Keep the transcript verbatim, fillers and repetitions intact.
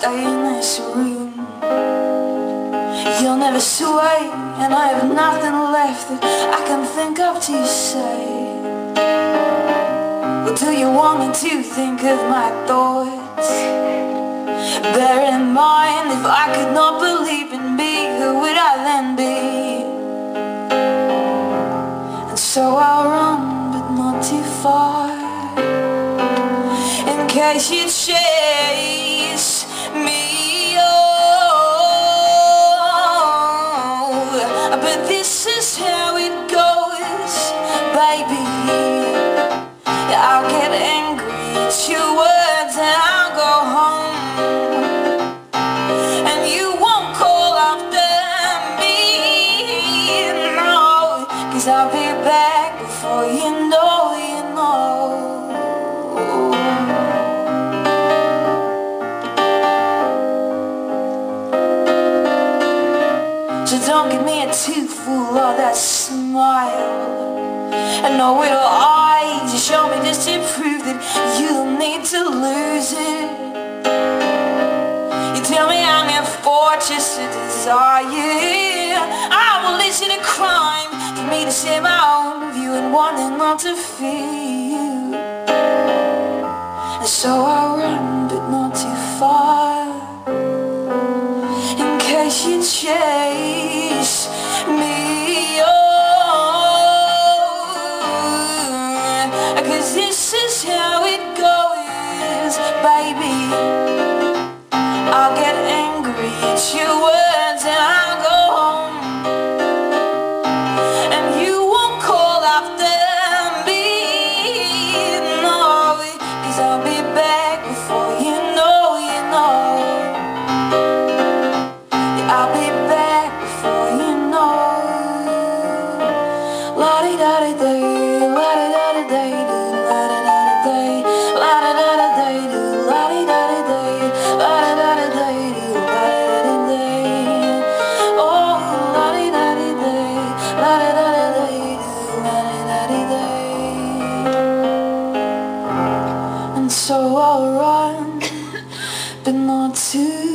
stay in this room. You'll never sway, and I have nothing left that I can think of to say. Well, do you want me to think of my thoughts? Bear in mind, if I could not believe in me, who would I then be? And so I'll run, but not too far, in case you chase me on. But this is how it goes, baby. I'll get angry at your words and I'll go home, and you won't call after me, no, 'cause I'll be back before you know, you know. So don't give me a toothful or that smile, and no little eye to show me just to prove that you'll need to lose it. You tell me I'm your fortress to desire. I will listen to crime for me to say my own view and wanting not to fear you. And so I'll run, but not too far, in case you chase me on. 'Cause this is how it goes, baby. I'll get angry at your words and I'll go home, and you won't call after me, no, 'cause I'll be back before you know, you know. Yeah, I'll be back before you know. La-di-da-di-da. So I'll run, but not too